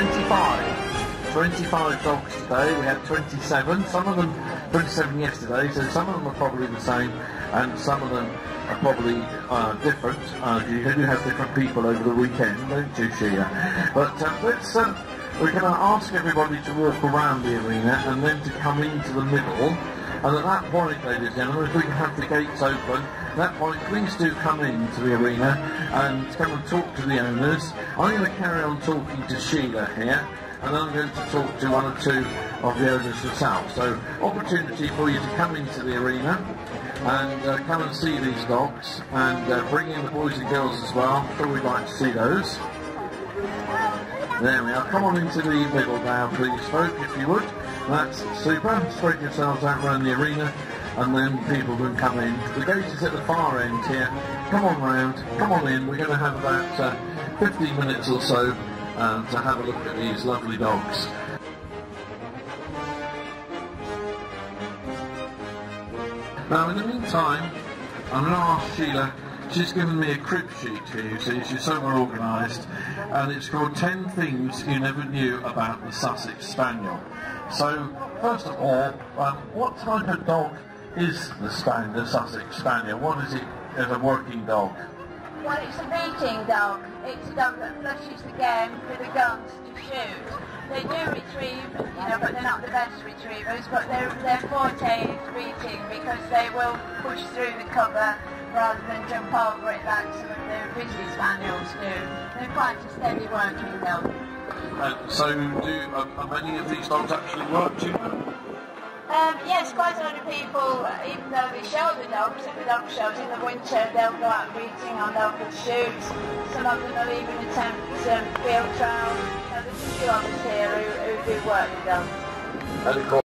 25 dogs today. We had 27, some of them 27 yesterday, so some of them are probably the same and some of them are probably different. You do have different people over the weekend, don't you, Sheila? But we're going to ask everybody to walk around the arena and then to come into the middle. And at that point, ladies and gentlemen, if we can have the gates open, at that point, please do come into the arena and come and talk to the owners. I'm going to carry on talking to Sheila here, and I'm going to talk to one or two of the owners herself. So, opportunity for you to come into the arena and come and see these dogs, and bring in the boys and girls as well. I'm sure we'd like to see those. There we are. Come on into the middle now, please, folk, if you would. That's super. Spread yourselves out around the arena, and then people can come in. The gate is at the far end here. Come on round, come on in. We're going to have about 15 minutes or so to have a look at these lovely dogs. Now, in the meantime, I'm going to ask Sheila. She's given me a crib sheet here, you see, she's so well organised, and it's called 10 Things You Never Knew About the Sussex Spaniel. So, first of all, what type of dog is the Sussex Spaniel? What is it as a working dog? Well, it's a mating dog. It's a dog that flushes the game with the guns to shoot. They do retrieve, you know, but they're not the best retrievers, but their forte is beating, because they will push through the cover rather than jump over it like some of the Grizzly Spaniels do. They're quite a steady working dog. So are many of these dogs actually work, do you know? Yes, quite a lot of people, even though they show the dogs, at the dog shows in the winter, they'll go out beating or they'll go shoot. Some of them will even attempt field trials. So there's a few of us here who do work with dogs.